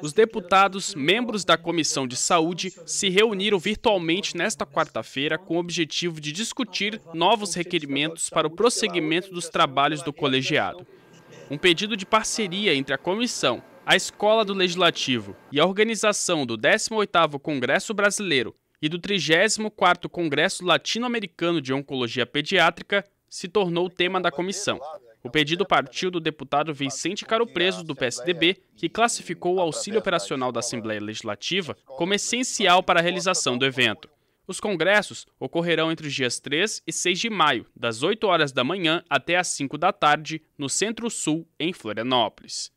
Os deputados, membros da Comissão de Saúde, se reuniram virtualmente nesta quarta-feira com o objetivo de discutir novos requerimentos para o prosseguimento dos trabalhos do colegiado. Um pedido de parceria entre a Comissão, a Escola do Legislativo e a organização do 18º Congresso Brasileiro e do 34º Congresso Latino-Americano de Oncologia Pediátrica se tornou o tema da comissão. O pedido partiu do deputado Vicente Caropreso, do PSDB, que classificou o auxílio operacional da Assembleia Legislativa como essencial para a realização do evento. Os congressos ocorrerão entre os dias 3 e 6 de maio, das 8h até às 17h, no Centro-Sul, em Florianópolis.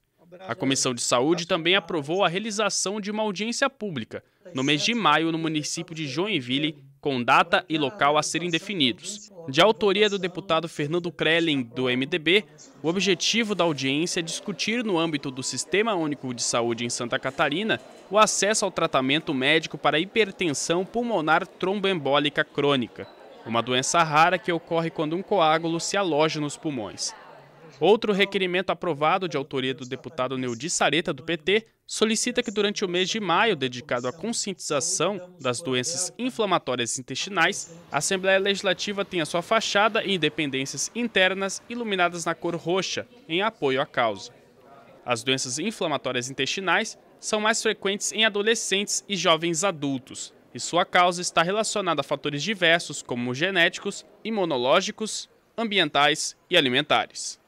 A Comissão de Saúde também aprovou a realização de uma audiência pública, no mês de maio, no município de Joinville, com data e local a serem definidos. De autoria do deputado Fernando Kreling, do MDB, o objetivo da audiência é discutir, no âmbito do Sistema Único de Saúde em Santa Catarina, o acesso ao tratamento médico para hipertensão pulmonar tromboembólica crônica, uma doença rara que ocorre quando um coágulo se aloja nos pulmões. Outro requerimento aprovado, de autoria do deputado Neudi Sareta, do PT, solicita que durante o mês de maio, dedicado à conscientização das doenças inflamatórias intestinais, a Assembleia Legislativa tenha sua fachada e independências internas iluminadas na cor roxa, em apoio à causa. As doenças inflamatórias intestinais são mais frequentes em adolescentes e jovens adultos, e sua causa está relacionada a fatores diversos como genéticos, imunológicos, ambientais e alimentares.